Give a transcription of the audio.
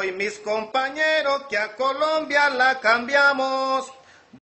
Hoy mis compañeros que a Colombia la cambiamos.